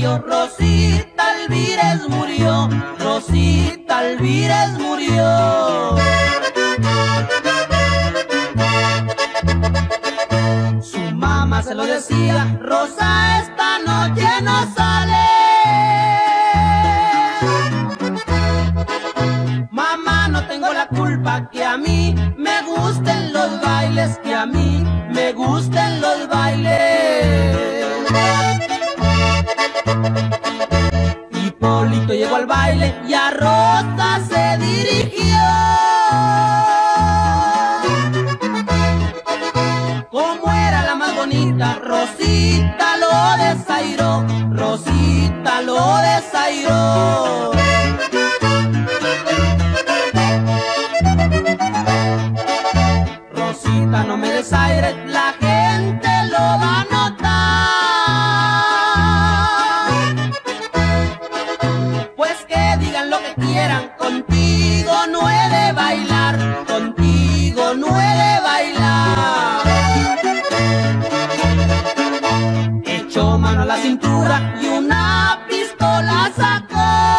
murió, Rosita Alvírez murió, Rosita Alvírez murió. Su mamá se lo decía, Rosa esta noche no sale. Mamá, no tengo la culpa que a mí me gusten los bailes, que a mí me gusten los bailes. Hipólito llegó al baile y a Rosa se dirigió. Como era la más bonita, Rosita lo desairó, Rosita lo desairó. Rosita, no me desaires, la gente lo va a notar. Contigo no he de bailar, contigo no he de bailar. Echó mano a la cintura y una pistola sacó.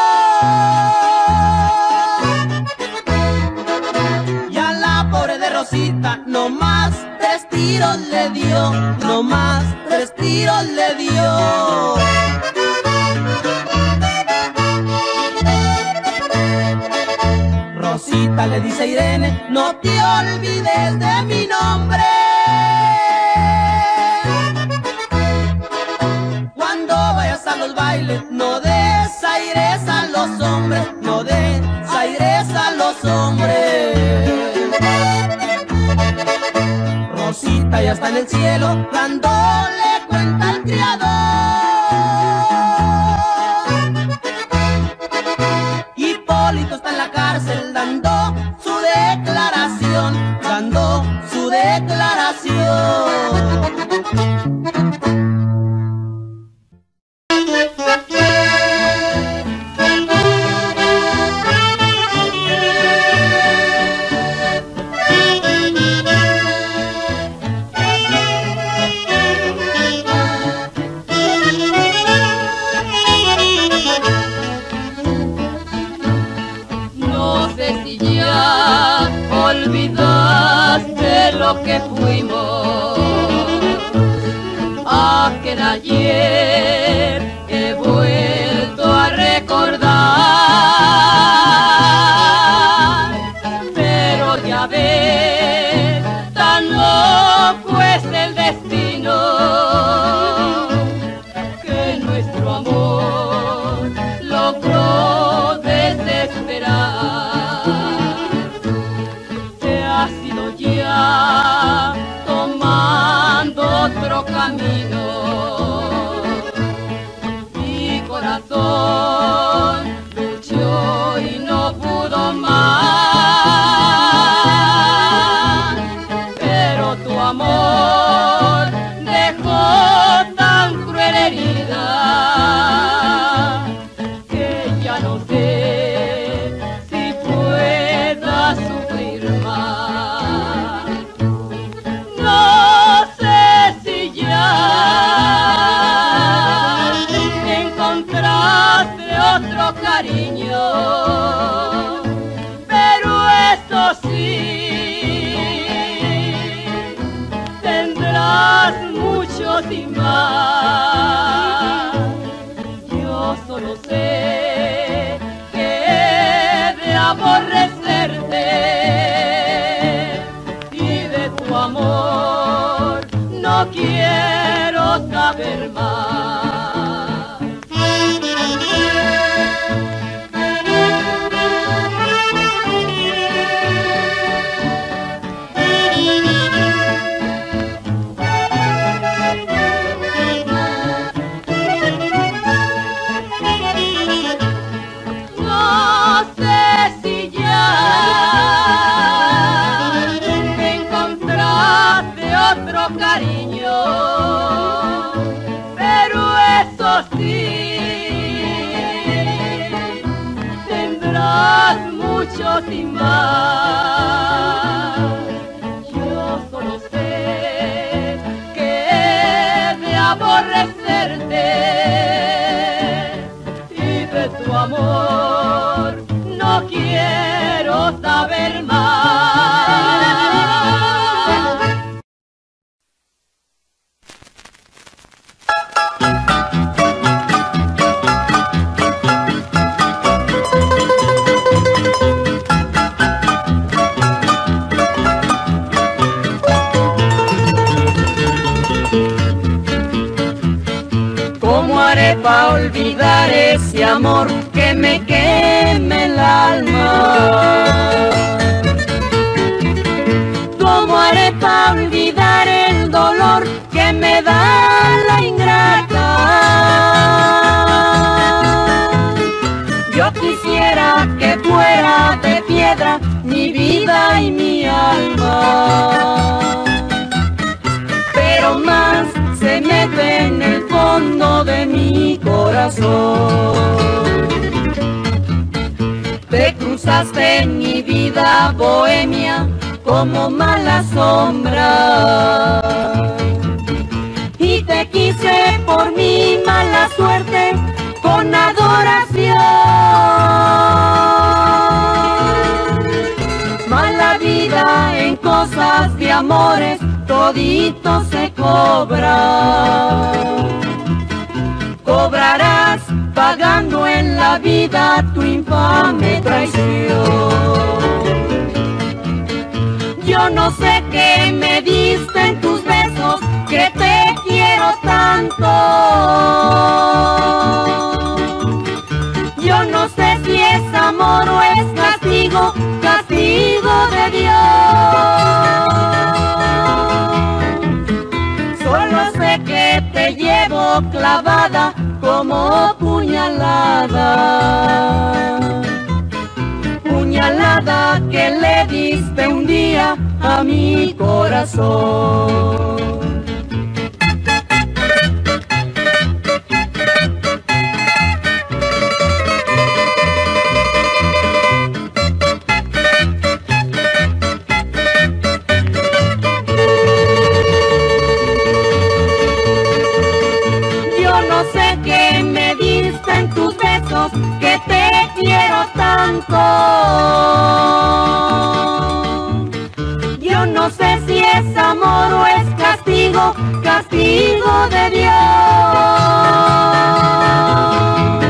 Y a la pobre de Rosita nomás 3 tiros le dio, nomás 3 tiros le dio. Rosita le dice a Irene, no te olvides de mi nombre. Cuando vayas a los bailes, no desaires a los hombres, no desaires a los hombres. Rosita ya está en el cielo, dándole cuenta al Criador. Dando su declaración, dando su declaración. Que fuimos aquel ayer, he vuelto a recordar, pero ya ves, tan loco es el destino que nuestro amor logró desesperar. Se ha sido ya otro camino, mi corazón luchó y no pudo más, pero tu amor dejó tan cruel herida que ya no sé si pueda sufrir más. No. Otro cariño, pero eso sí, tendrás muchos y más. Yo solo sé que he de aborrecerte y de tu amor no quiero saber más. Cariño, pero eso sí, tendrás muchos y más. Yo solo sé que he de aborrecerte ¿Cómo haré pa' olvidar ese amor que me queme el alma? ¿Cómo haré pa' olvidar el dolor que me da la ingrata? Yo quisiera que fuera de piedra mi vida y mi alma, pero más se mete en el fondo de mi corazón. Te cruzaste en mi vida bohemia como mala sombra, y te quise por mi mala suerte con adoración. Mala vida, en cosas de amores todito se cobra. Cobrarás pagando en la vida tu infame traición. Yo no sé qué me diste en tus besos, que te quiero tanto. Yo no sé si es amor o es castigo, castigo de Dios. Solo sé que te llevo clavada como puñalada. Puñalada que le diste un día a mi corazón. Yo no sé qué me diste en tus besos, que te quiero tanto. Yo no sé si es amor o es castigo, castigo de Dios.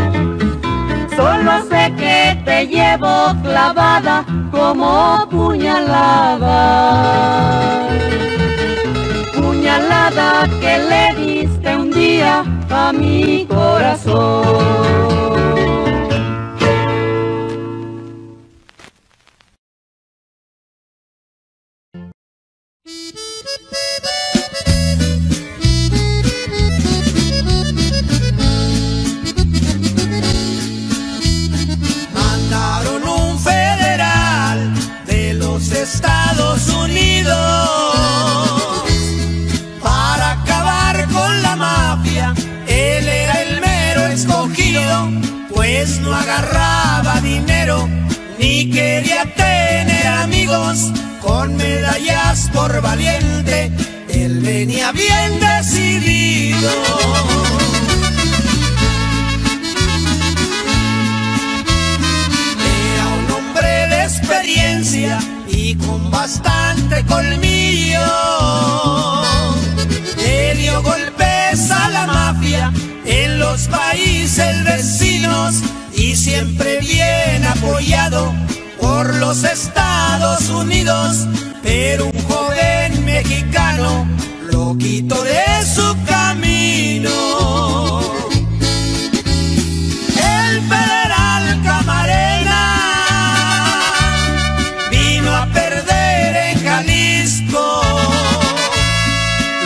Solo sé que te llevo clavada como puñalada. Puñalada que le diste un día a mi corazón. Mandaron un federal de los Estados Unidos para acabar con la mafia. Él era el mero escogido, pues no agarraba dinero ni quería tener amigos. Con medallas por valiente, él venía bien decidido. Era un hombre de experiencia y con bastante colmillo. Le dio golpes a la mafia en los países vecinos y siempre bien apoyado por los Estados Unidos, pero un joven mexicano lo quitó de su camino. El federal Camarena vino a perder en Jalisco.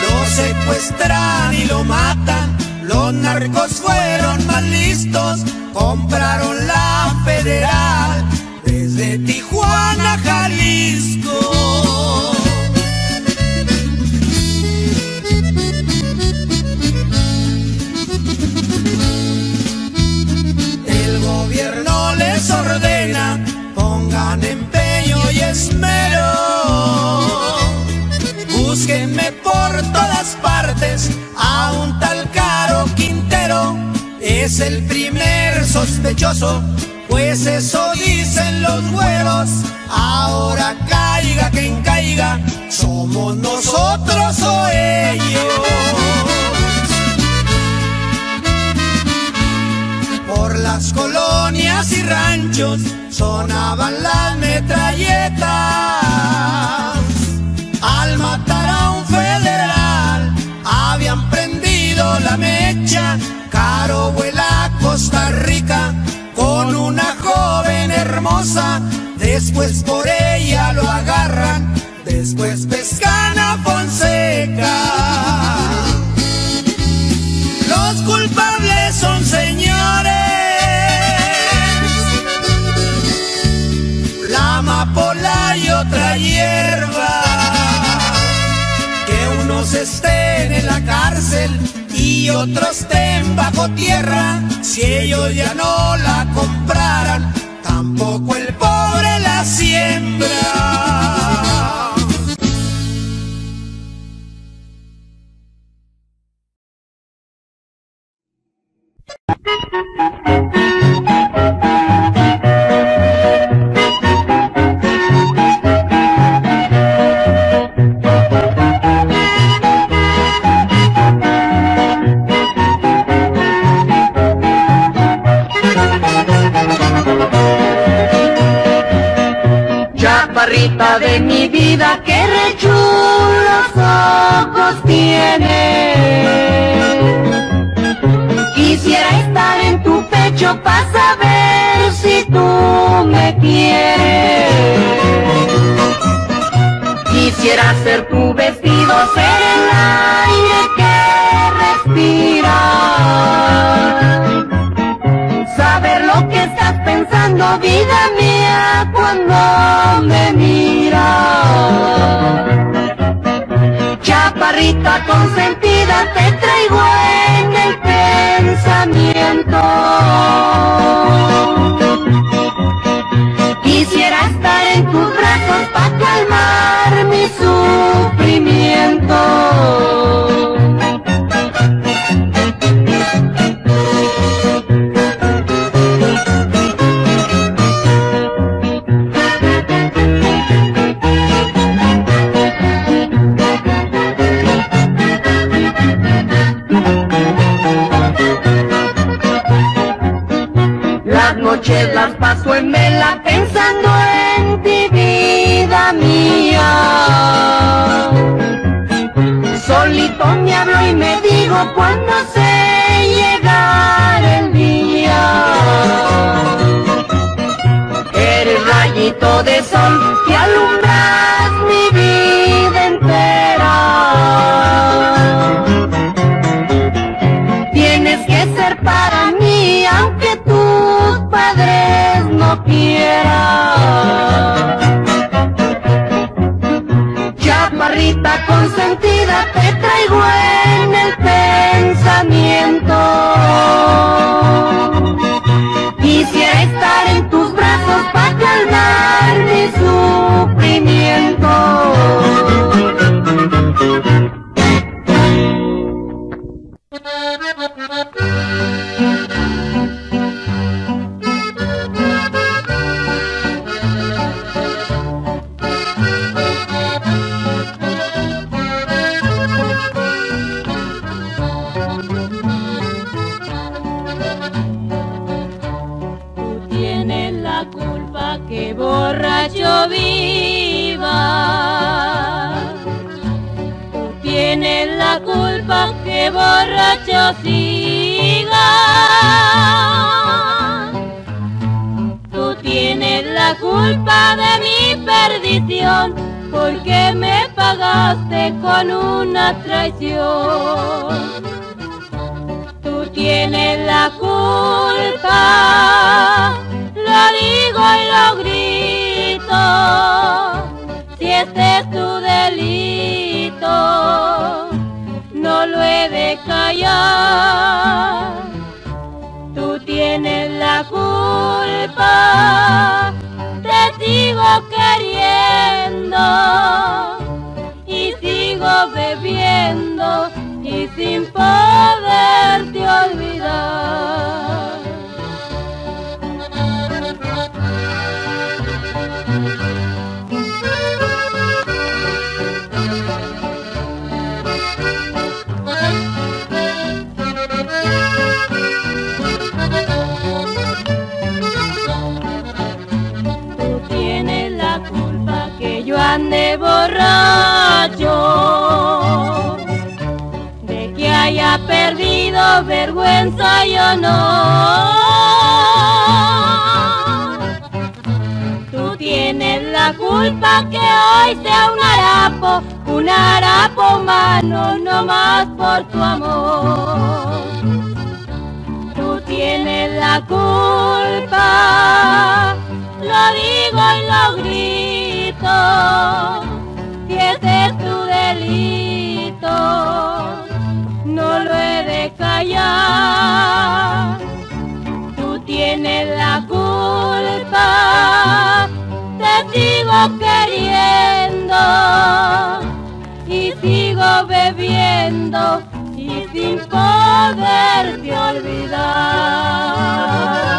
Lo secuestran y lo matan, los narcos fueron más listos, compraron la federal desde Tijuana a Jalisco. El gobierno les ordena, pongan empeño y esmero, búsquenme por todas partes a un tal Caro Quintero. Es el primer sospechoso, pues eso dicen los güeros. Ahora caiga quien caiga, somos nosotros o ellos. Por las colonias y ranchos sonaban las metralletas. Al matar a un federal habían prendido prendió la mecha, Caro vuela a Costa Rica con una joven hermosa. Después por ella lo agarran, después pescan a Fonseca. Los culpables son señores, la amapola y otra hierba. Que unos estén en la cárcel y otros estén bajo tierra. Si ellos ya no la compraran, tampoco el pobre la siembra. Chaparrita de mi vida, qué rechulos ojos tienes. Quisiera estar en tu pecho para saber si tú me quieres. Quisiera ser tu vestido, ser el aire que respiras. Saber lo que estás pensando, vida mía, cuando me miras. Chaparrita consentida, te traigo en el pensamiento. Quisiera estar en tus brazos para calmar mi sufrimiento. Noches las paso en vela pensando en ti, vida mía. Solito me hablo y me digo cuándo sé llegar el día. Eres rayito de sol que alumbras mi vida entera. Tienes que ser para mí aunque tus padres no quieran. Chaparrita consentida, te traigo en el pensamiento. Quisiera estar en tus brazos para calmar mi sufrimiento. Borracho siga, tú tienes la culpa de mi perdición, porque me pagaste con una traición. Tú tienes la culpa, lo digo y lo grito, si este es tu delito, no lo he de callar. Tú tienes la culpa, te sigo queriendo y sigo bebiendo y sin poderte olvidar. Ande borracho. ha perdido vergüenza y honor. Tú tienes la culpa que hoy sea un harapo humano, no más por tu amor. Tú tienes la culpa, lo digo y lo grito. Si ese es tu delito, no lo he de callar. Tú tienes la culpa, te sigo queriendo y sigo bebiendo y sin poderte olvidar.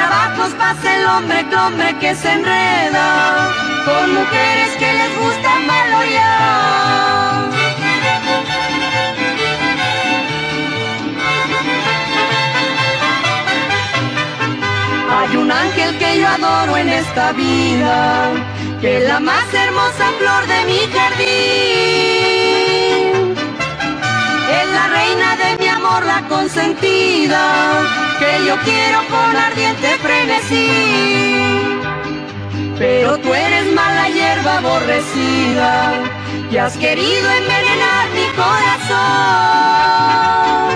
trabajos pasa el hombre que se enreda con mujeres que les gusta malorear. Hay un ángel que yo adoro en esta vida, que es la más hermosa flor de mi jardín. Es la reina de mi amor, la consentida, que yo quiero con ardiente frenesí. Pero tú eres mala hierba aborrecida, y has querido envenenar mi corazón.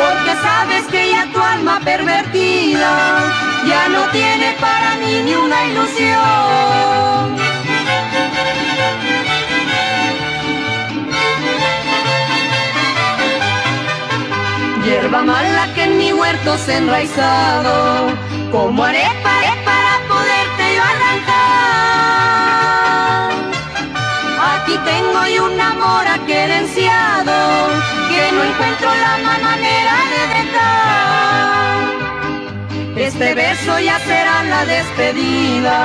Porque sabes que ya tu alma pervertida ya no tiene para mí ni una ilusión. Hierba mala que en mi huerto se ha enraizado, como arepa para poderte yo arrancar. Aquí tengo yo un amor aquerenciado que no encuentro la manera de dejar. Este beso ya será la despedida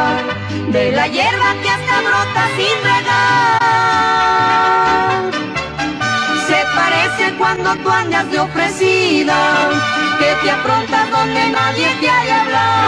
de la hierba que hasta brota sin regar. Se parece cuando tú andas de ofrecida, que te aprontas donde nadie te haya hablado.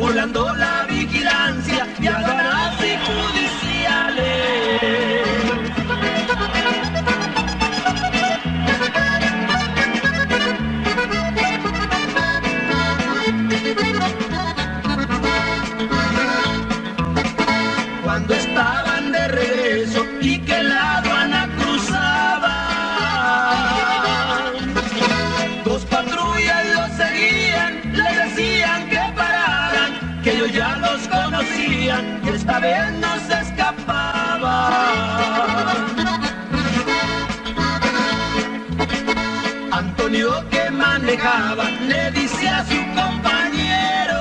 burlando la vigilancia y aduanas y judiciales. Cuando estaban de regreso y que la aduana cruzaba, dos patrullas los seguían, les decían que pararan, que ellos ya los conocían, que esta vez no se escapaban. Antonio, que manejaba, le dice a su compañero: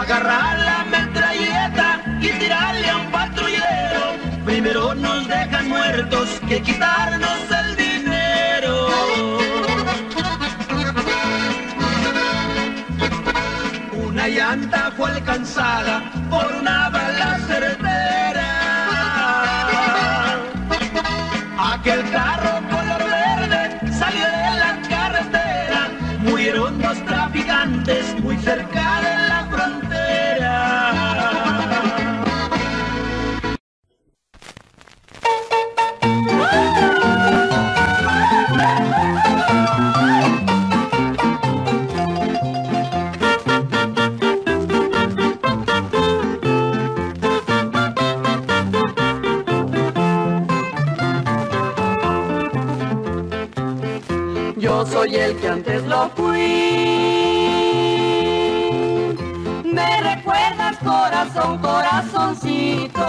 agarrar la metralleta y tirarle a un patrullero. Primero nos dejan muertos que quitarnos el dinero. Una llanta fue alcanzada por una bala certera. Aquel carro color verde salió de la carretera. Murieron dos traficantes muy cerca de la frontera. Yo soy el que antes lo fui. Me recuerdas, corazón, corazoncito.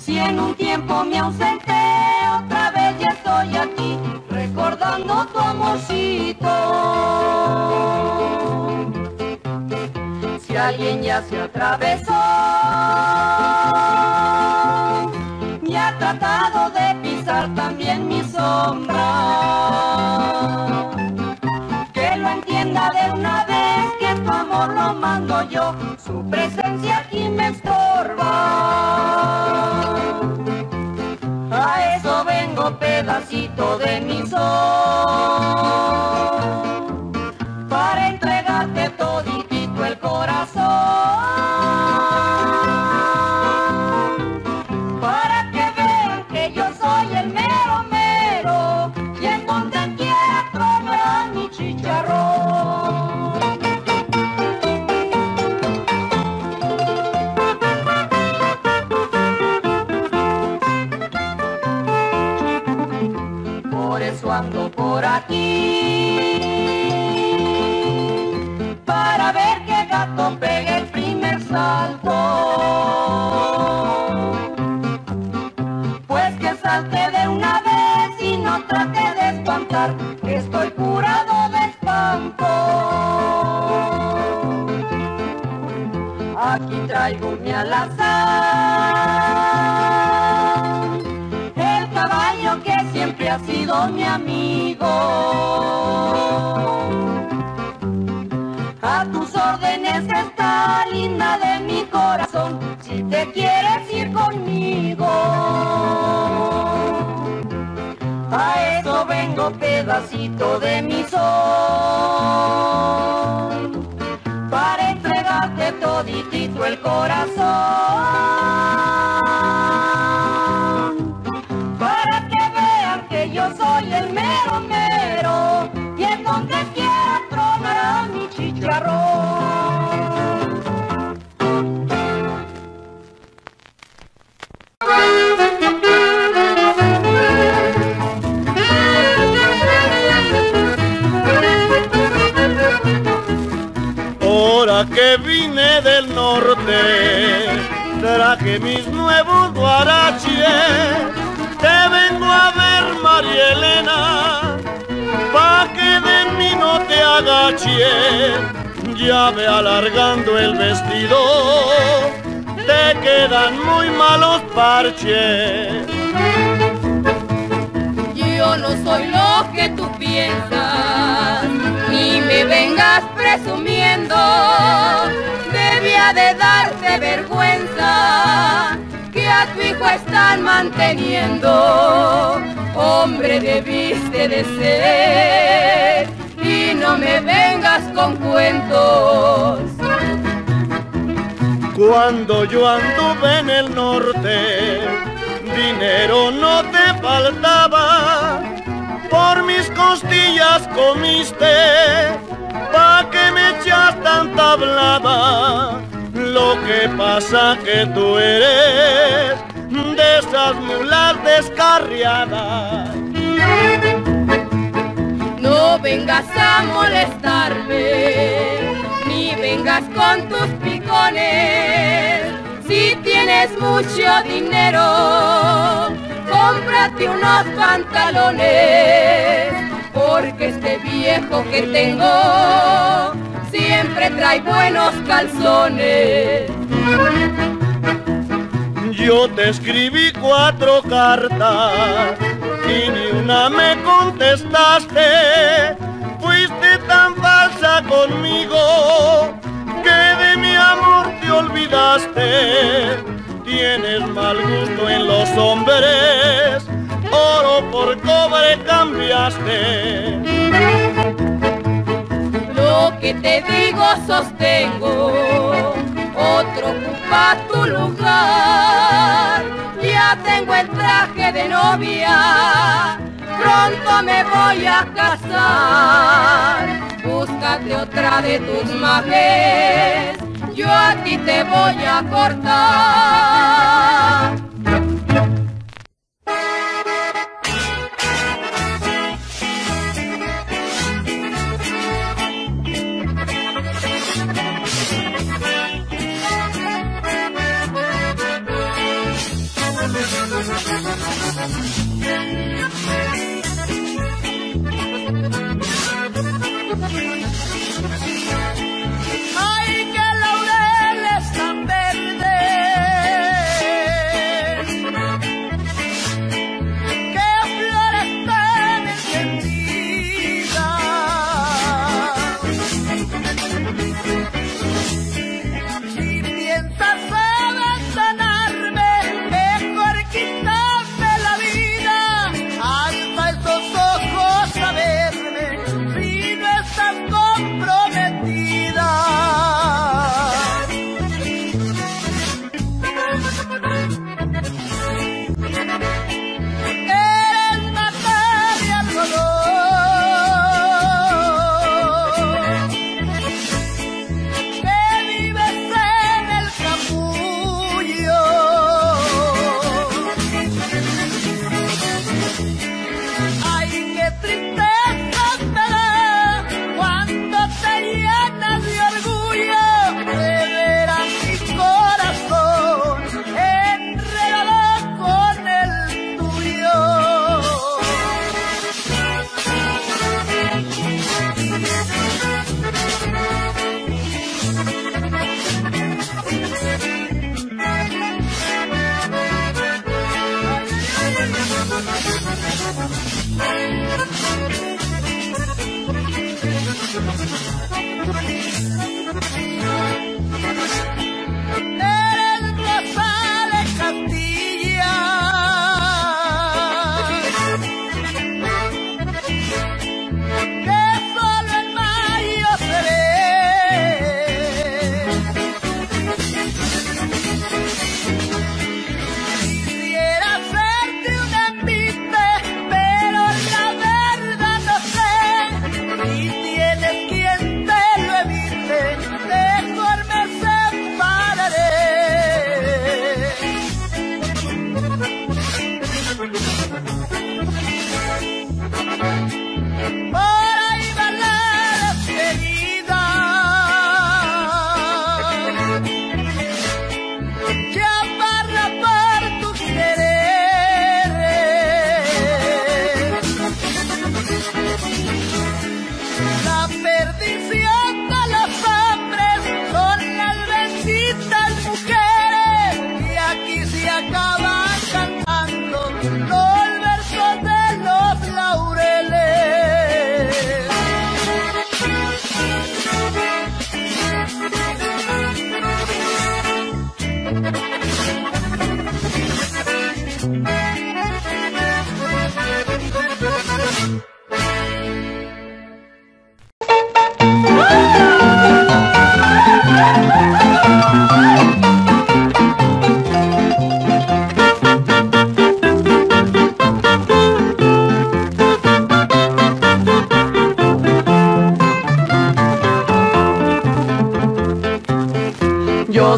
Si en un tiempo me ausenté, otra vez ya estoy aquí, recordando tu amorcito. Si alguien ya se atravesó, me ha tratado de pisar también mi sombra, que lo entienda de una vez, que tu amor lo mando yo, su presencia aquí me estorba. A eso vengo, pedacito de mi sol, para entregarte toditito el corazón. Por eso ando por aquí, para ver que gato pegue el primer salto, pues que salte de una vez y no trate de espantar, que estoy curado de espanto. Aquí traigo mi alazán, el caballo que siempre ha sido mi amigo. A tus órdenes está, linda de mi corazón, si te quieres ir conmigo. A eso vengo, pedacito de mi sol, para entregarte toditito el corazón, para que vean que yo soy el mero mero, y en donde quiera tronará mi chicharrón. Que vine del norte, traje mis nuevos guaraches. Te vengo a ver, María Elena, pa' que de mí no te agaches. Ya ve alargando el vestido, te quedan muy malos parches. Yo no soy lo que tú piensas, ni me vengas presumiendo. Debía de darte vergüenza que a tu hijo están manteniendo. Hombre debiste de ser me vengas con cuentos. Cuando yo anduve en el norte, dinero no te faltaba. Por mis costillas comiste, pa' que me echas tanta blada. Lo que pasa que tú eres de esas mulas descarriadas. No vengas a molestarme, ni vengas con tus picones. Si tienes mucho dinero, cómprate unos pantalones, porque este viejo que tengo siempre trae buenos calzones. Yo te escribí 4 cartas y ni una me contestaste. Fuiste tan falsa conmigo que de mi amor te olvidaste. Tienes mal gusto en los hombres, oro por cobre cambiaste. Lo que te digo sostengo, otro ocupa tu lugar. Ya tengo el traje de novia, pronto me voy a casar. Búscate otra de tus majes, yo a ti te voy a cortar. Ay, que laureles tan verdes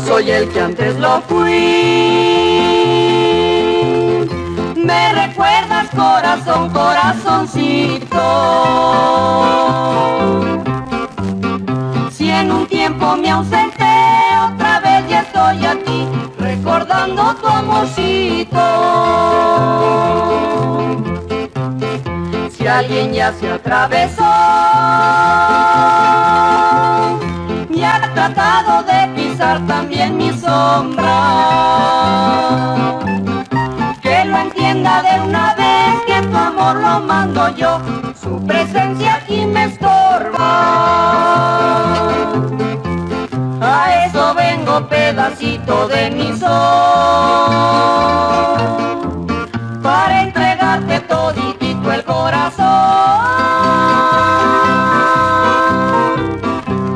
no soy el que antes lo fui. Me recuerdas, corazón, corazoncito. Si en un tiempo me ausenté, otra vez ya estoy aquí, recordando tu amorcito. Si alguien ya se atravesó, me ha tratado de pisar también mi sombra, que lo entienda de una vez que tu amor lo mando yo, su presencia aquí me estorba. A eso vengo, pedacito de mi sol, para entregarte toditito el corazón,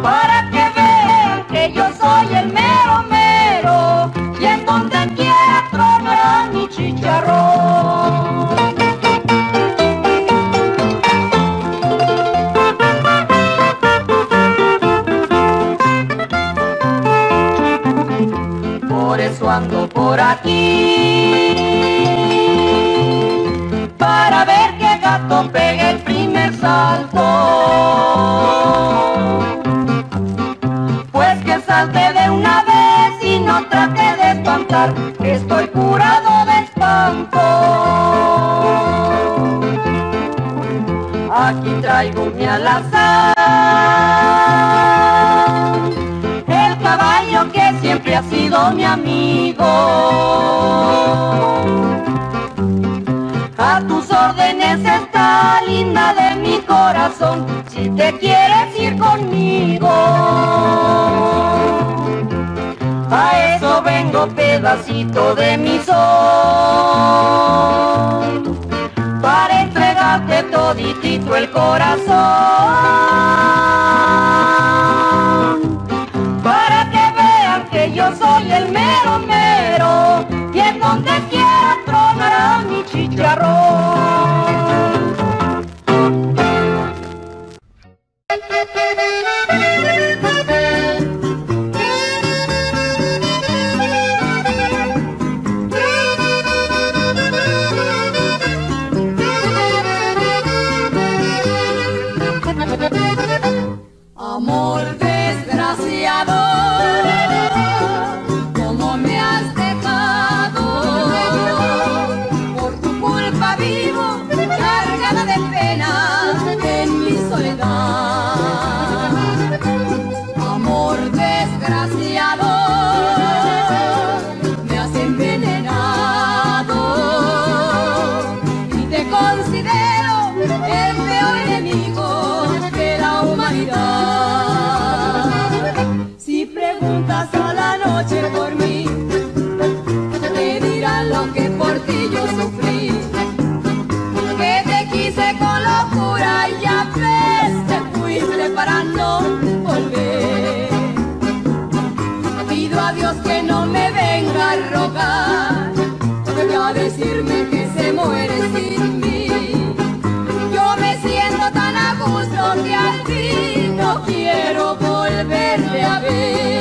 para que vean que yo soy el mero mero, y en donde quiera tronará mi chicharrón. Por eso ando por aquí, para ver que gato pegue el primer salto, pues que salte de una vez y no trate de espantar, que estoy curado de espanto. Aquí traigo mi alazán, el caballo que siempre ha sido mi amigo. A tus órdenes está, linda de mi corazón, si te quieres ir conmigo. A eso vengo, pedacito de mi sol, para entregarte toditito el corazón, para que vean que yo soy el mero mero, y en donde quiera tronará mi chicharrón. Amor desgraciado, por mí te dirán lo que por ti yo sufrí, que te quise con locura y a veces te fuiste para no volver. Pido a Dios que no me venga a rogar y a decirme que se muere sin mí. Yo me siento tan a gusto que al fin no quiero volverme a ver.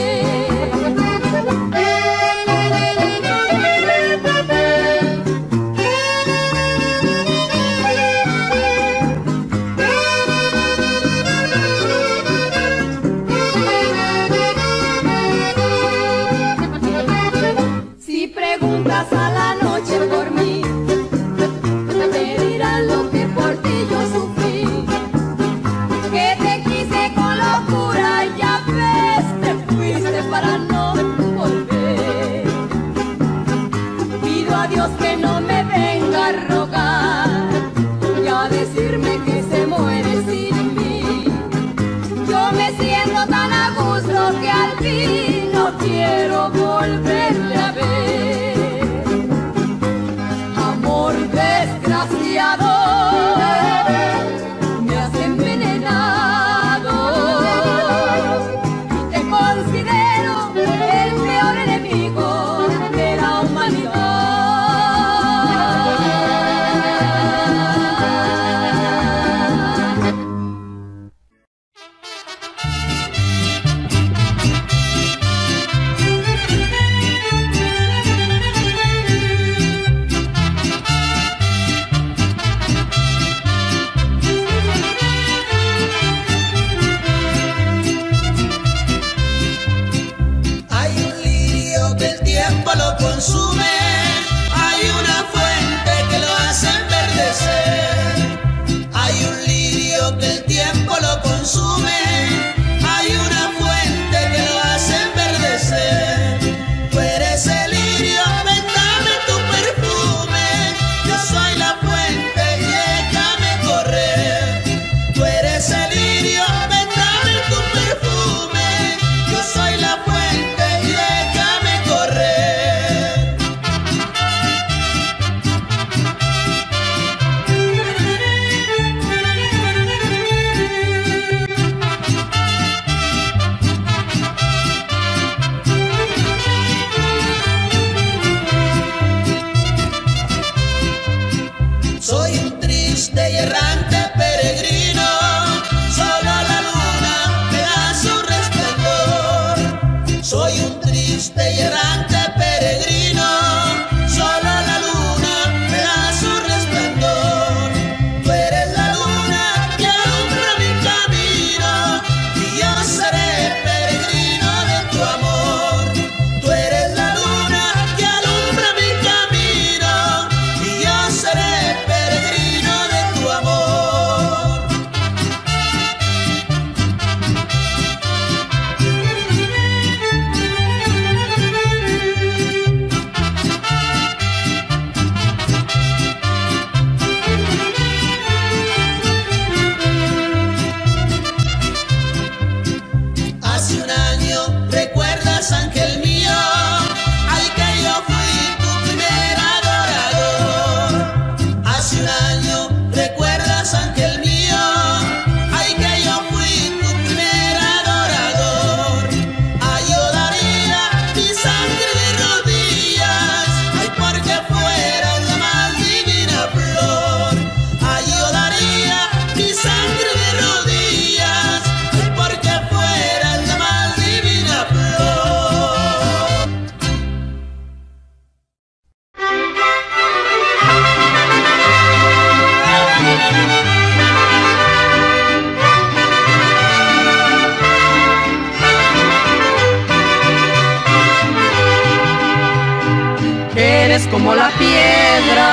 como la piedra.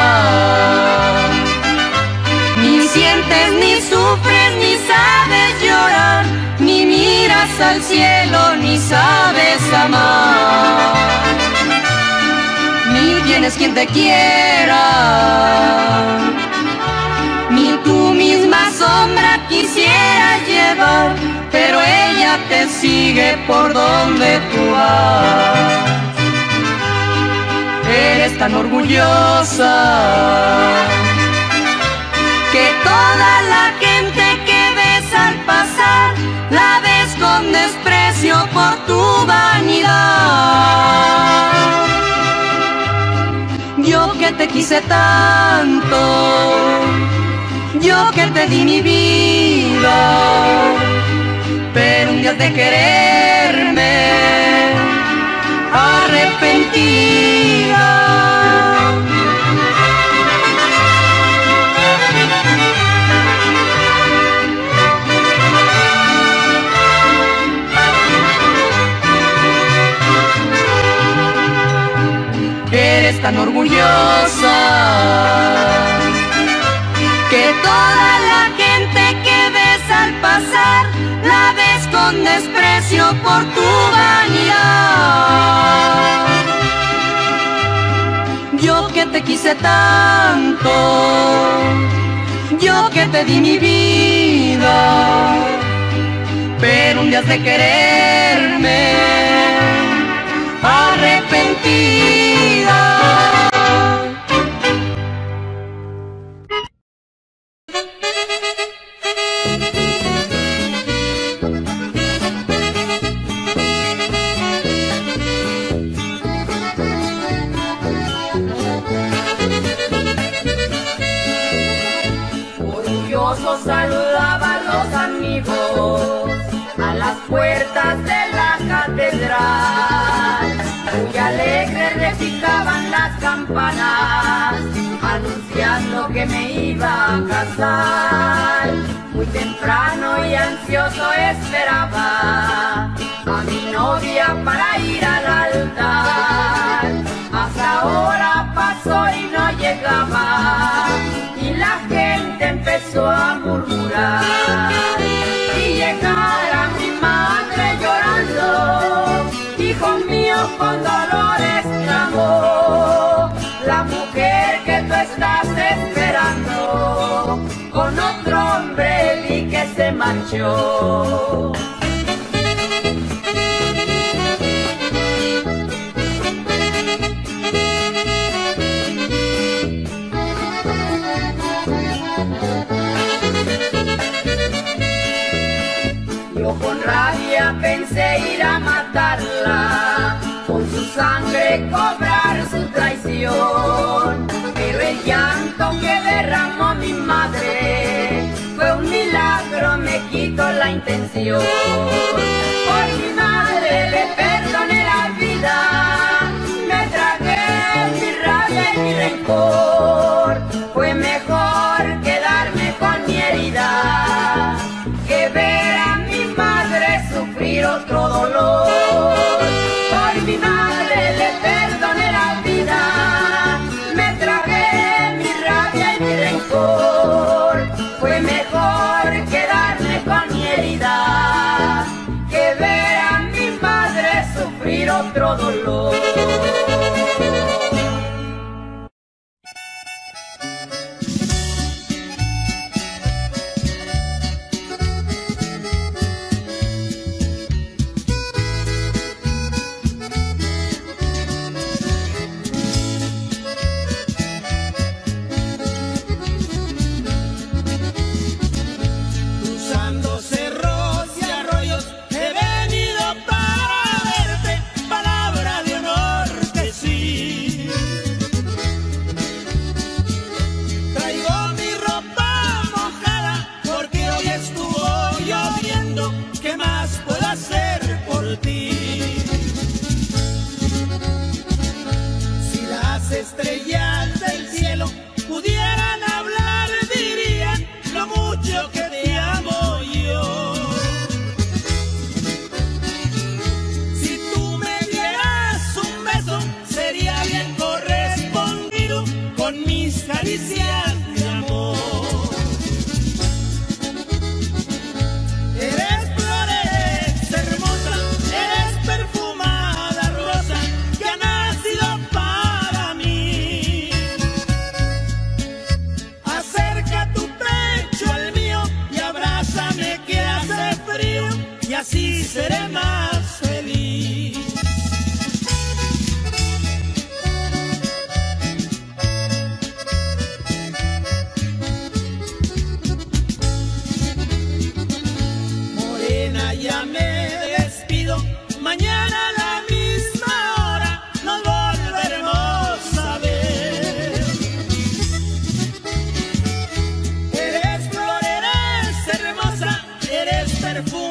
Ni sientes, ni sufres, ni sabes llorar, ni miras al cielo, ni sabes amar, ni tienes quien te quiera, ni tu misma sombra quisieras llevar, pero ella te sigue por donde tú vas. Eres tan orgullosa que toda la gente que ves al pasar la ves con desprecio por tu vanidad. Yo que te quise tanto, yo que te di mi vida, pero un día de quererme arrepentida. Eres tan orgullosa que toda la gente que ves al pasar la ves con desprecio por tu vanidad. Yo que te quise tanto, yo que te di mi vida, pero un día has de quererme arrepentida. Saludaban los amigos a las puertas de la catedral, muy alegres repicaban las campanas anunciando que me iba a casar. Muy temprano y ansioso esperaba a mi novia para ir al altar. Hasta ahora pasó y no llegaba, y la gente empezó a murmurar. Y llegara mi madre llorando, hijo mío, con dolor exclamó, la mujer que tú estás esperando con otro hombre vi que se marchó. Con rabia pensé ir a matarla, con su sangre cobrar su traición, pero el llanto que derramó mi madre fue un milagro, me quitó la intención. Por mi madre le perdoné la vida, me tragué mi rabia y mi rencor, fue mejor quedarme con mi herida que ver a otro dolor. Por mi madre le perdoné la vida, me tragué mi rabia y mi rencor, fue mejor quedarme con mi herida que ver a mi madre sufrir otro dolor. Cerros y arroyos he venido para verte, palabra de honor. así seré más feliz. Morena, ya me despido, mañana a la misma hora nos volveremos a ver. Eres flor, eres hermosa, eres perfume.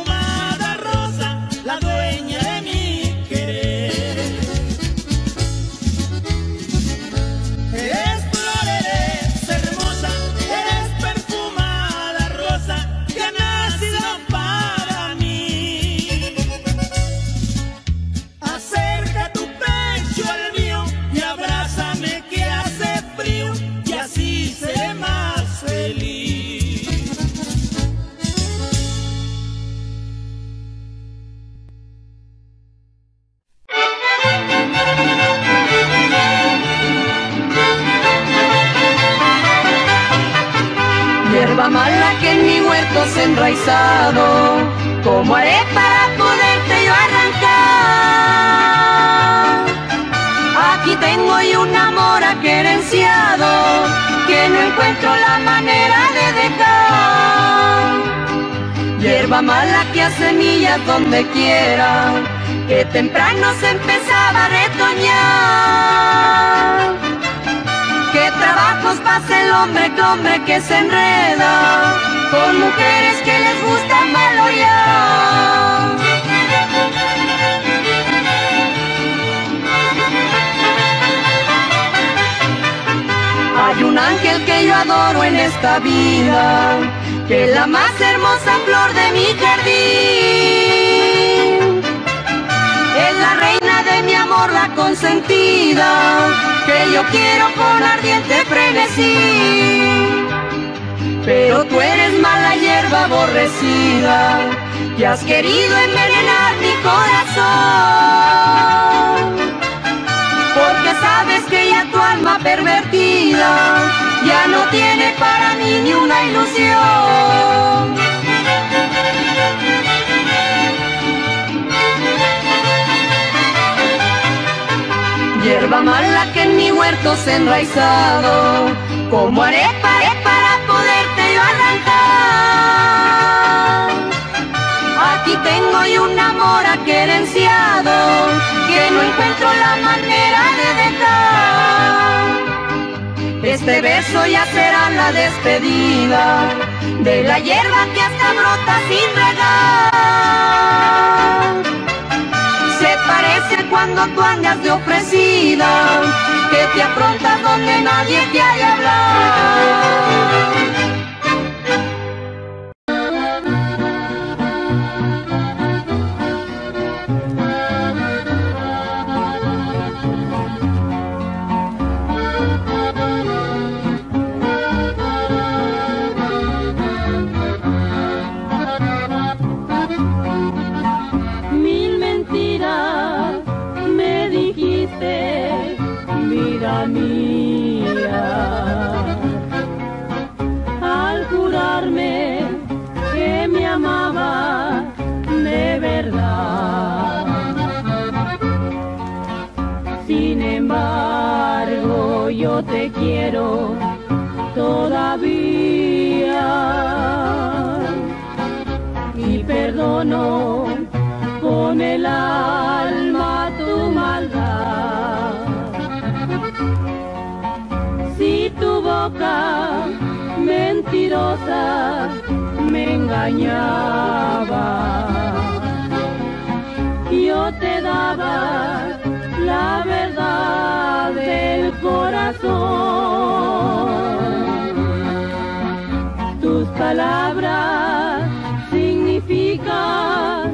Hierba mala que en mi huerto se ha enraizado, ¿cómo haré para poderte yo arrancar? Aquí tengo yo un amor aquerenciado que no encuentro la manera de dejar. Hierba mala que a semillas donde quiera, que temprano se empezaba a retoñar. ¿Qué trabajos pasa el hombre que se enreda con mujeres que les gusta malorear? Hay un ángel que yo adoro en esta vida, que es la más hermosa flor de mi jardín. Es la reina de mi amor, la consentida, que yo quiero con ardiente frenesí. Pero tú eres mala hierba aborrecida, que has querido envenenar mi corazón, porque sabes que ya tu alma pervertida ya no tiene para mí ni una ilusión. Hierba mala que en mi huerto se ha enraizado, ¿cómo haré para poderte yo arrancar? Aquí tengo yo un amor aquerenciado que no encuentro la manera de dejar. Este beso ya será la despedida de la hierba que hasta brota sin regar. Se parece cuando tú andas de ofrecida, que te afrontas donde nadie te ha de hablar. Mil mentiras me dijiste, vida mía, al jurarme que me amabas de verdad. Sin embargo, yo te quiero todavía y perdono con el alma tu maldad. Si tu boca mentirosa me engañaba, yo te daba la verdad del corazón. Tus palabras significan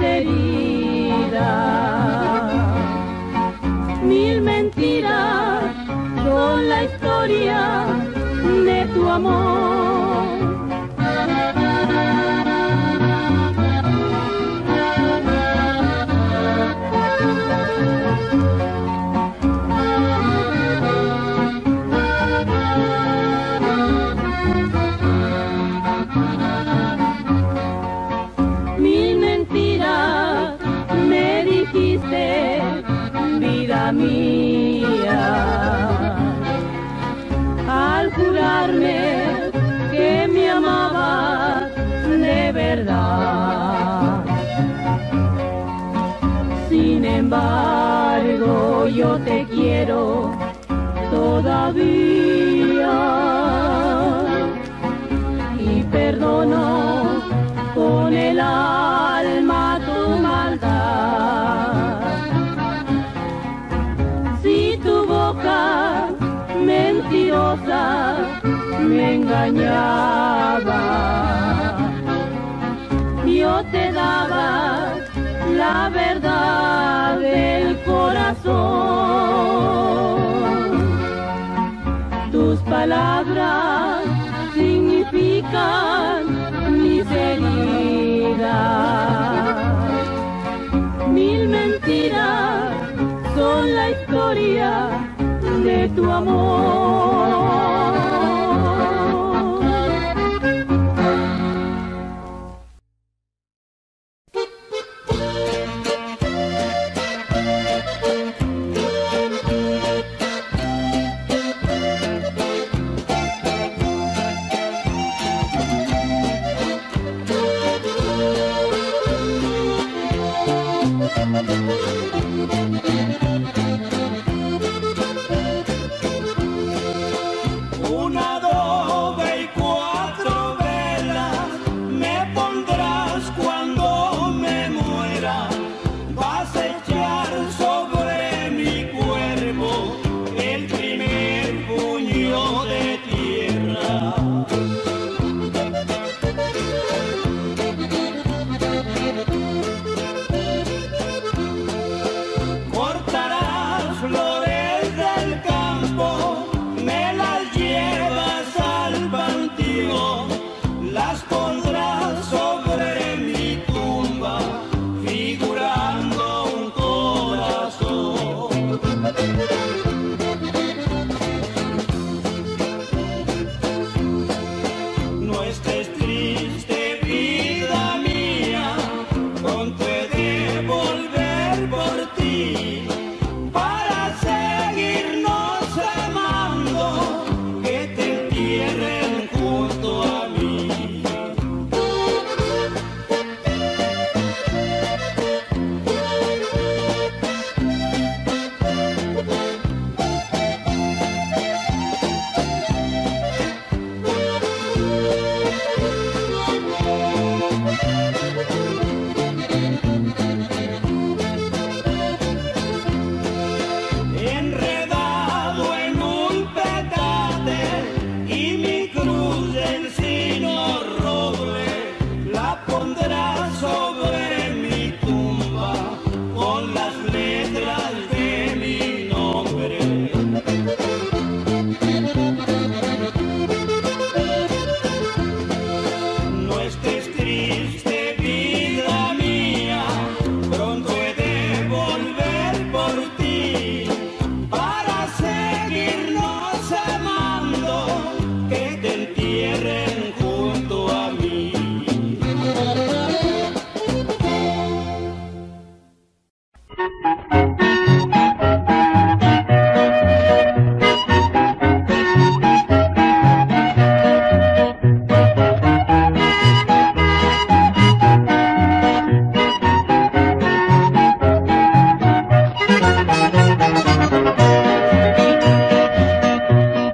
heridas. Mil mentiras son la historia de tu amor. Mil sabía y perdonó con el alma tu maldad. Si tu boca mentirosa me engañaba, yo te daba la verdad del corazón. Tus palabras significan mis heridas. Mil mentiras son la historia de tu amor.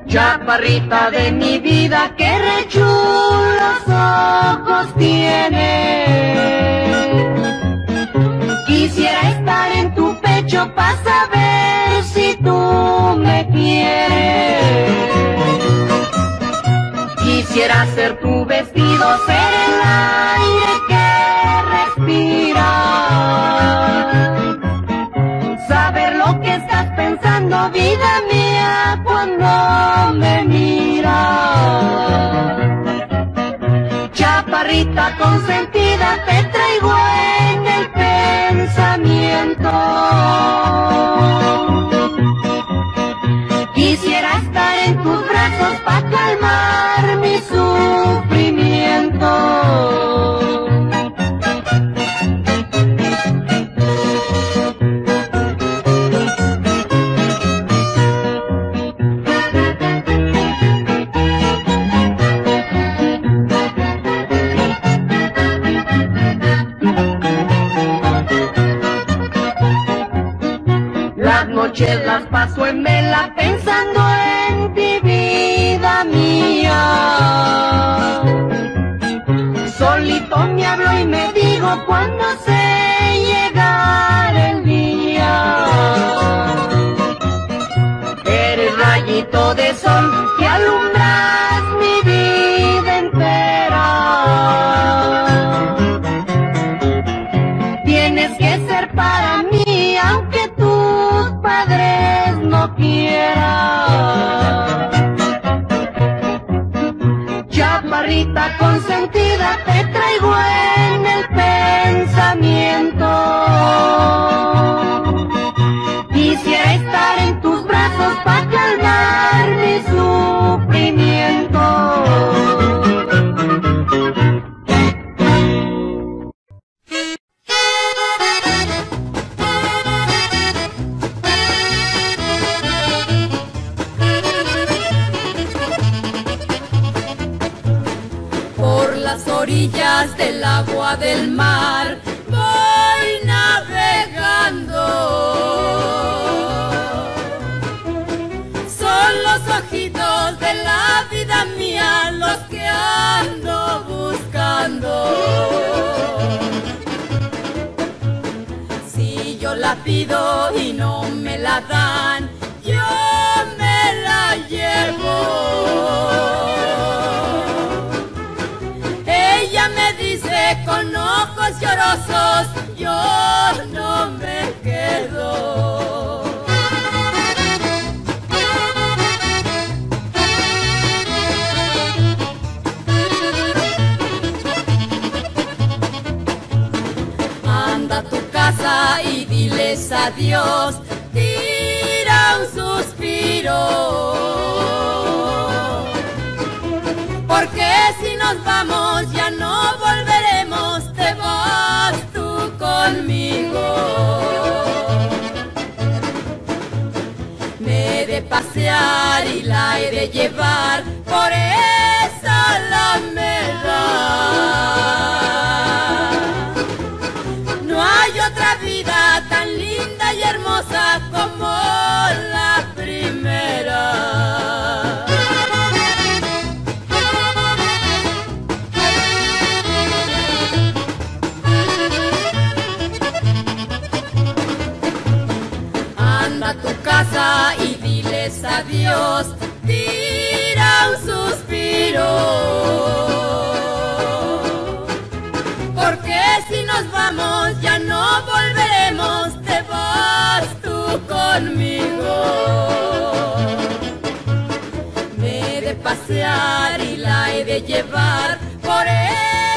Chaparrita de mi vida, qué rechulos ojos tienes. Quisiera estar en tu pecho para saber si tú me quieres. Quisiera ser tu vestido, ser el aire que respiras. Saber lo que estás pensando, vida mía, cuando me miras. Chaparrita consentida, te traigo en el pensamiento. Quisiera estar en tus brazos para calmar mi sufrimiento. Las paso en vela pensando en solito me hablo y me digo cuándo se llegará el día. Eres rayito de sol que alumbras mi vida entera. Tienes que ser para mí aunque tus padres no quieran. Chaparrita consentida, te traigo en el pensamiento. Quisiera estar en tus brazos para calmar mi sufrimiento. Orillas del agua del mar voy navegando, son los ojitos de la vida mía los que ando buscando. Si yo la pido y no me la dan, yo me la llevo. Ella me dice con ojos llorosos, yo no me quedo. Anda a tu casa y diles adiós, tira un suspiro. Porque si nos vamos ya no volveremos, te vas tú conmigo. Me he de pasear y la he de llevar por esa alameda. No hay otra vida tan linda y hermosa como la primera. A tu casa y diles adiós, tira un suspiro. Porque si nos vamos ya no volveremos, te vas tú conmigo. Me he de pasear y la he de llevar por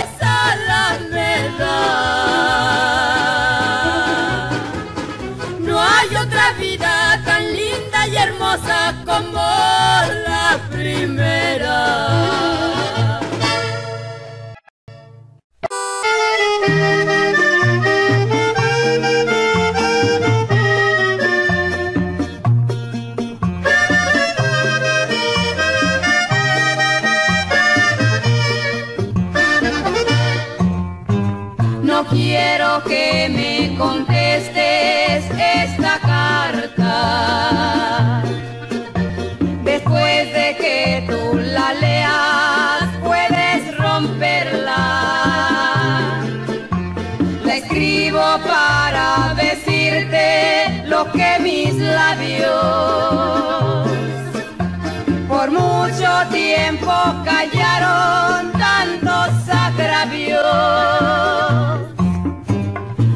esa alameda. No hay otra vida tan linda y hermosa como la primera. No quiero que me contestes esta carta. Después de que tú la leas, puedes romperla. La escribo para decirte lo que mis labios por mucho tiempo callaron, tantos agravios.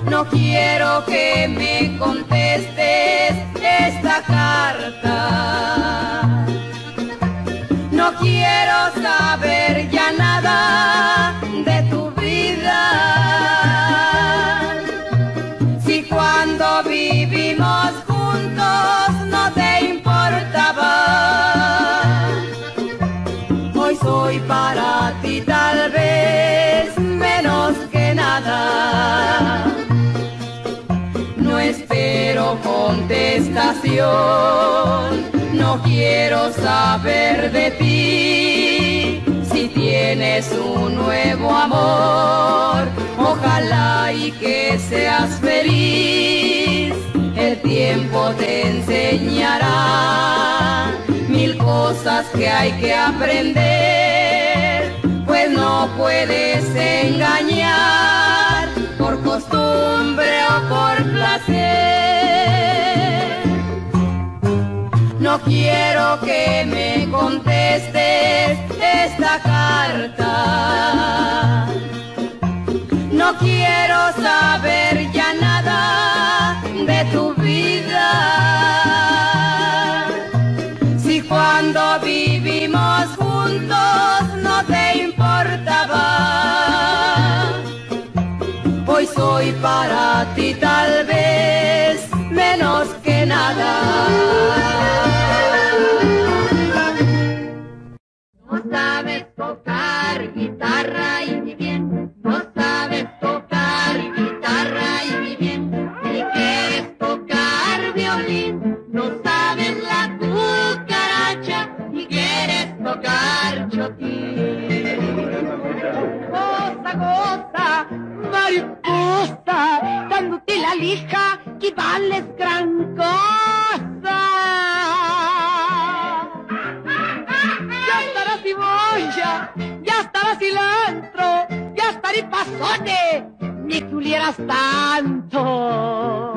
No quiero que me contestes esta carta. No quiero saber ya nada de tu vida. Si cuando vivimos juntos no te importaba, hoy soy para ti tal vez menos que nada. No contestación, no quiero saber de ti. Si tienes un nuevo amor, ojalá y que seas feliz. El tiempo te enseñará mil cosas que hay que aprender, pues no no puedes engañar por costumbre o por placer. No quiero que me contestes esta carta. No quiero saber ya nada de tu vida. Si cuando vivimos juntos no te importaba, hoy soy para ti tal vez menos que nada. No sabes tocar guitarra y ni bien, no sabes tocar guitarra y ni bien, ni quieres tocar violín, no sabes la cucaracha, ni quieres tocar chotín. Goza, goza, mariposa, dándote la lija, que vales gran cosa. Cebolla, ya estará cilantro, ya estaré pasote, ni que hubieras tanto.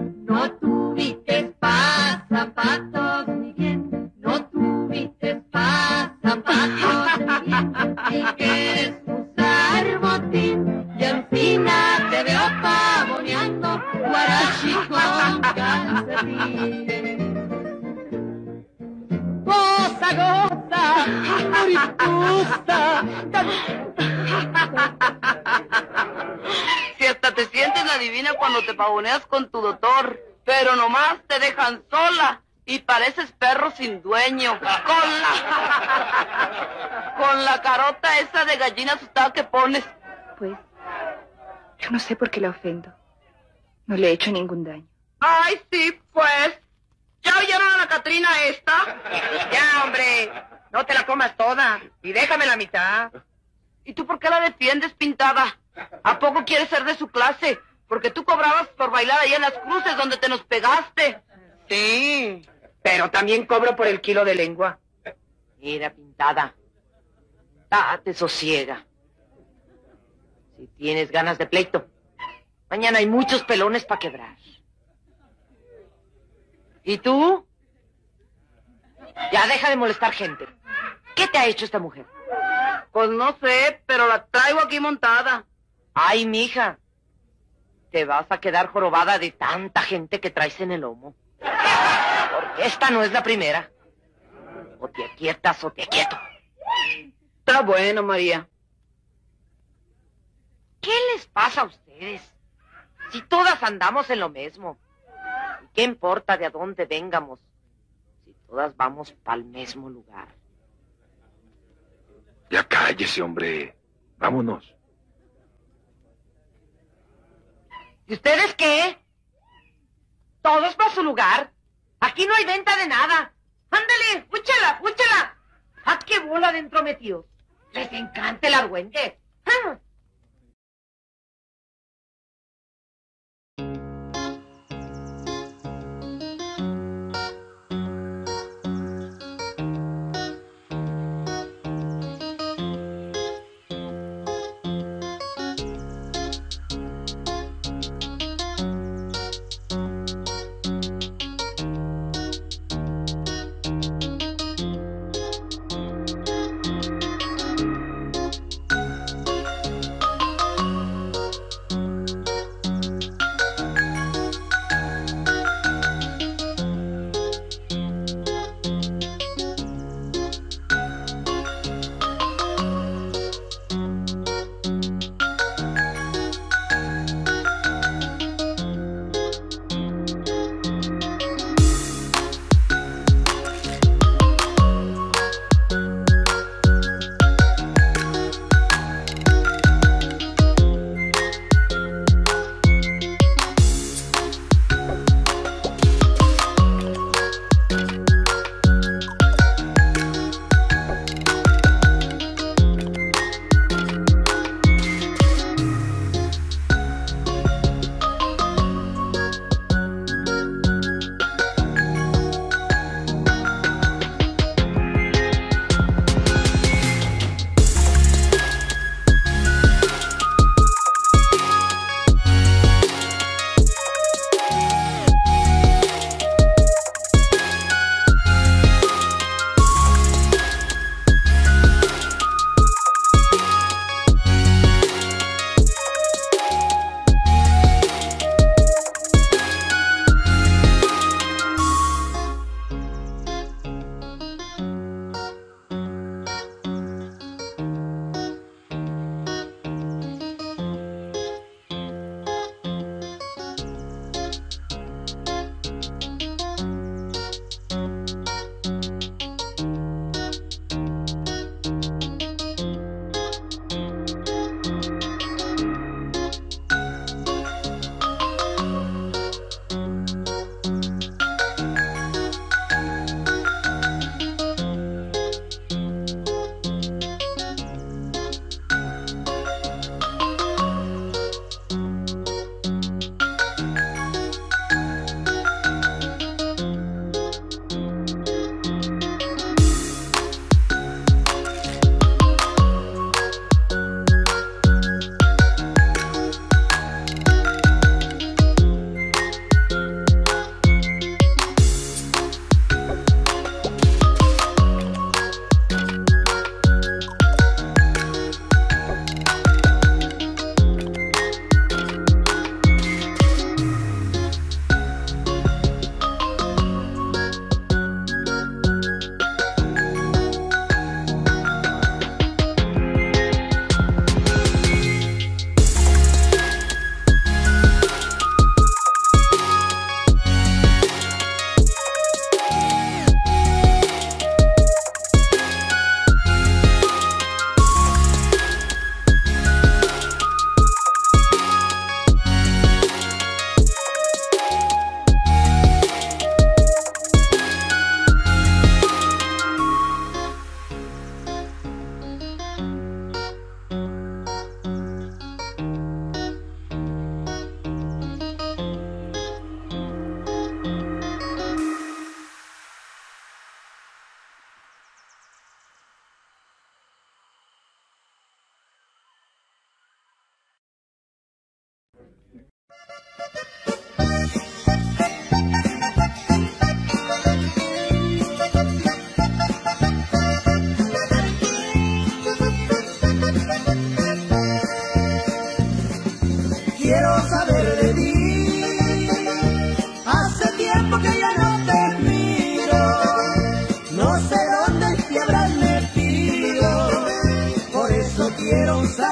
No tuviste pa' zapatos, ni bien, no tuviste pa' zapatos, ni bien, ni quieres usar botín, y encima te veo pavoneando, guarachi con calcetín. Goza, goza, mariposa. Si hasta te sientes la divina cuando te pavoneas con tu doctor, pero nomás te dejan sola y pareces perro sin dueño. Con la carota esa de gallina asustada que pones. Pues, yo no sé por qué la ofendo. No le he hecho ningún daño. Ay, sí, pues. ¿Ya oyeron a la Catrina esta? Ya, hombre, no te la comas toda y déjame la mitad. ¿Y tú por qué la defiendes, pintada? ¿A poco quieres ser de su clase? Porque tú cobrabas por bailar ahí en las cruces donde te nos pegaste. Sí, pero también cobro por el kilo de lengua. Mira, pintada, date sosiega. Si tienes ganas de pleito, mañana hay muchos pelones para quebrar. ¿Y tú? Ya deja de molestar gente. ¿Qué te ha hecho esta mujer? Pues no sé, pero la traigo aquí montada. Ay, mija, te vas a quedar jorobada de tanta gente que traes en el lomo. Porque esta no es la primera. O te aquietas o te aquieto. Está bueno, María. ¿Qué les pasa a ustedes? Si todas andamos en lo mismo. ¿Qué importa de a dónde vengamos si todas vamos pa'l mismo lugar? Ya cállese, hombre. Vámonos. ¿Y ustedes qué? Todos para su lugar. Aquí no hay venta de nada. Ándale, úchala, úchala. ¡Ah, qué bola de entrometidos! ¡Les encanta el argüente! ¡Ah!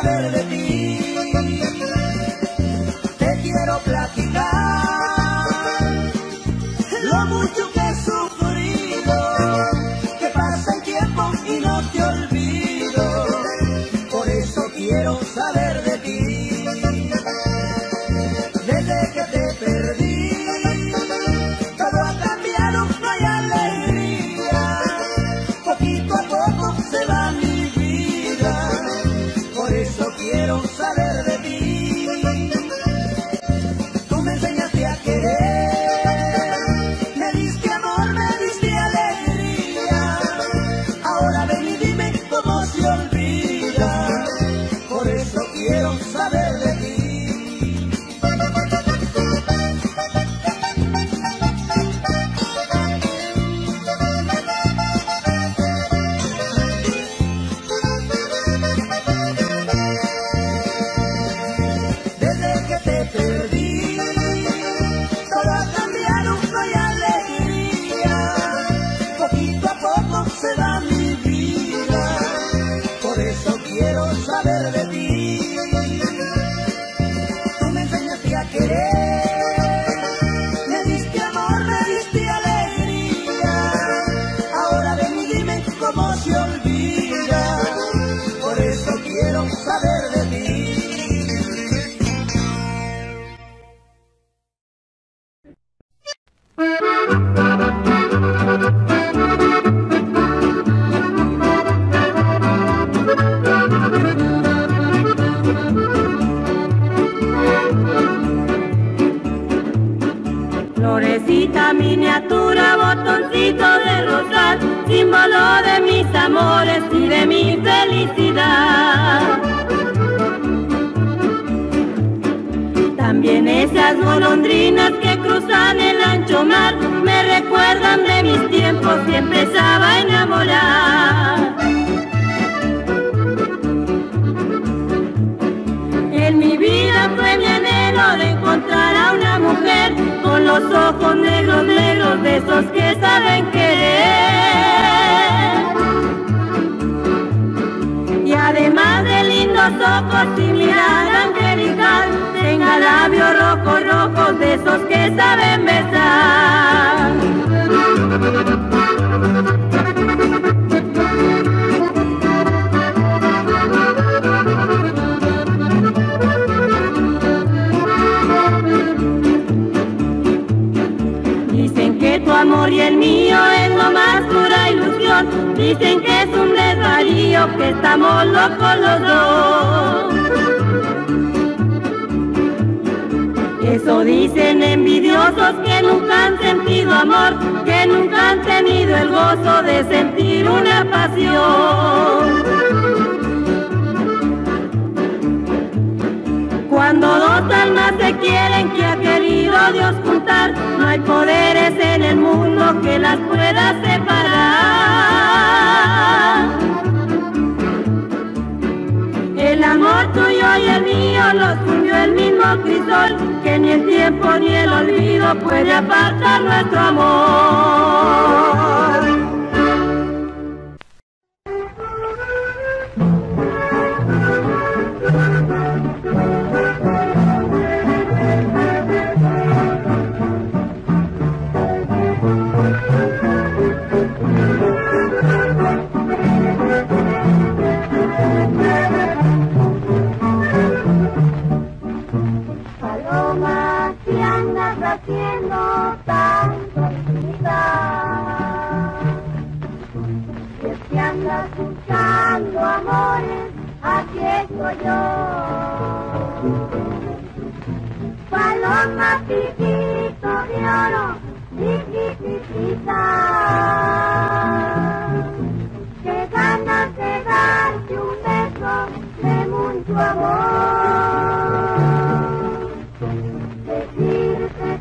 saber de ti. Te quiero platicar lo mucho que he sufrido, que pasa el tiempo y no te olvido. Por eso quiero saber de ti. Desde que te perdí, todo ha cambiado, no hay alegría. Poquito a poco se va mi vida. Por eso quiero saber de ti. Tú me enseñaste a querer, me diste amor, me diste alegría. Ahora ven y dime cómo se olvida. Por eso quiero saber de ti. Se va mi vida, por eso quiero saber de ti. Tú me enseñaste a querer, me diste amor, me diste alegría. Ahora ven y dime cómo se olvida, por eso quiero saber de ti. Florecita miniatura, botoncito de rosal, símbolo de mis amores y de mi felicidad. También esas golondrinas que cruzan el ancho mar me recuerdan de mis tiempos que empezaba a enamorar. En mi vida fue mi anhelo de encontrar a una mujer con los ojos negros, negros, de esos que saben querer. Y además de lindos ojos y mirada angelical, tenga labios rojos, rojos, de esos que saben besar. Amor y el mío es lo más pura ilusión. Dicen que es un desvarío, que estamos locos los dos. Eso dicen envidiosos que nunca han sentido amor, que nunca han tenido el gozo de sentir una pasión. Cuando dos almas se quieren que ha querido Dios juntar, no hay poderes en el mundo que las pueda separar. El amor tuyo y el mío nos unió el mismo crisol, que ni el tiempo ni el olvido puede apartar nuestro amor. Haciendo tanta actividad, que si andas buscando amores, aquí estoy yo. Paloma, chiquito de oro, chiquitita, que ganas de darte un beso de mucho amor.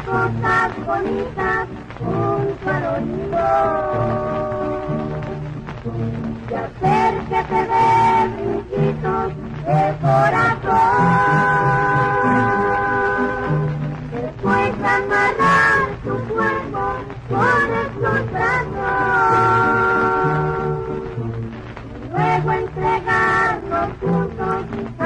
Cosas bonitas, un farolito, y hacer que te dé brinquitos el corazón. Después amanar tu cuerpo con estos brazos, luego entregarnos juntos a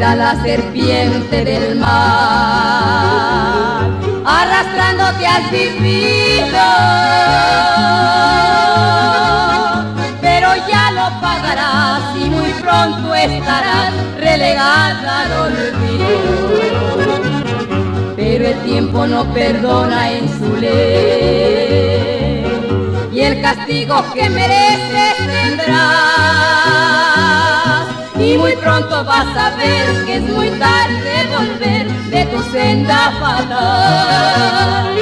mordida la serpiente del mar, arrastrándote has vivido, pero ya lo pagarás y muy pronto estarás relegada al olvido. Pero el tiempo no perdona en su ley, y el castigo que mereces tendrás, y muy pronto vas a ver que es muy tarde volver de tu senda fatal.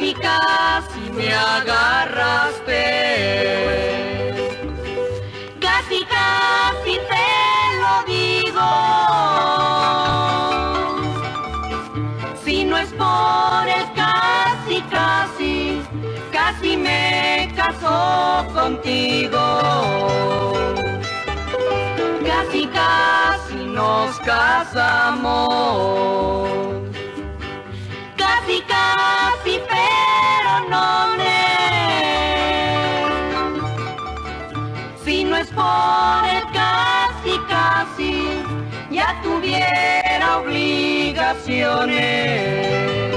Casi, casi me agarraste, casi, casi te lo digo, si no es por el casi, casi, casi me caso contigo. Casi, casi nos casamos, casi, casi, pero no, si no es por el casi, casi, ya tuviera obligaciones.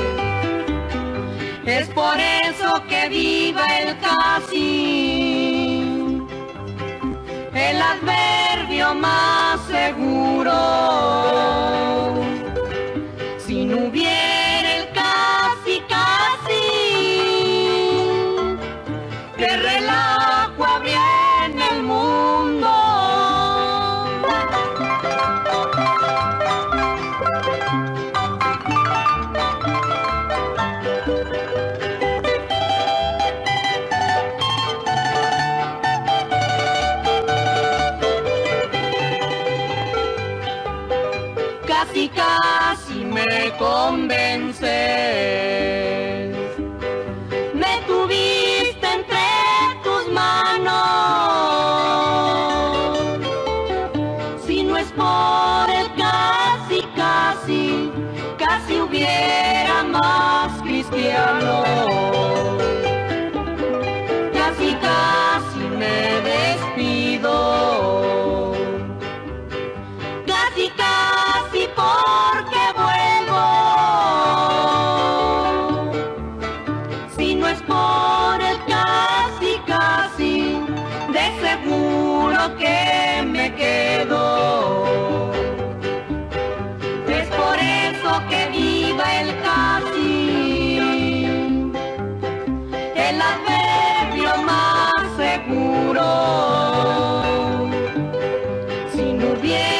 Es por eso que viva el casi, el adverbio más seguro. Si no hubiera casi, casi me convences, me tuviste entre tus manos, si no es por el casi, casi, casi hubiera más cristiano. Casi, casi me despido, casi, casi, porque vuelvo, si no es por el casi, casi, de seguro que me quedo. Es por eso que viva el casi, el adverbio más seguro. Si no hubiera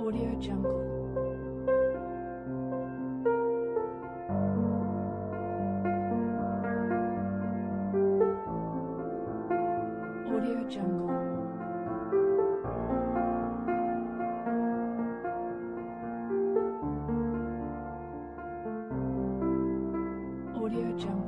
Audio Jungle. Audio Jungle. Audio Jungle.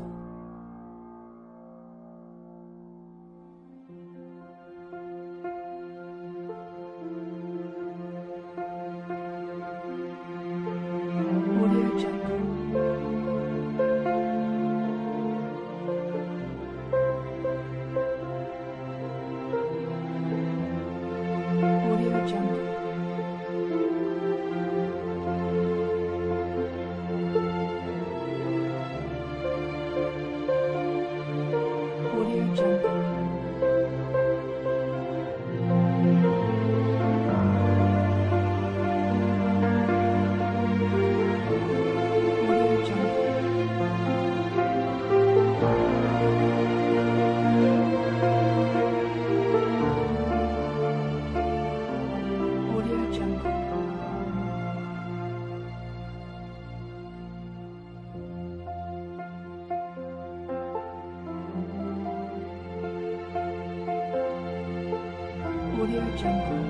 Audio Jungle.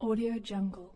Audio Jungle.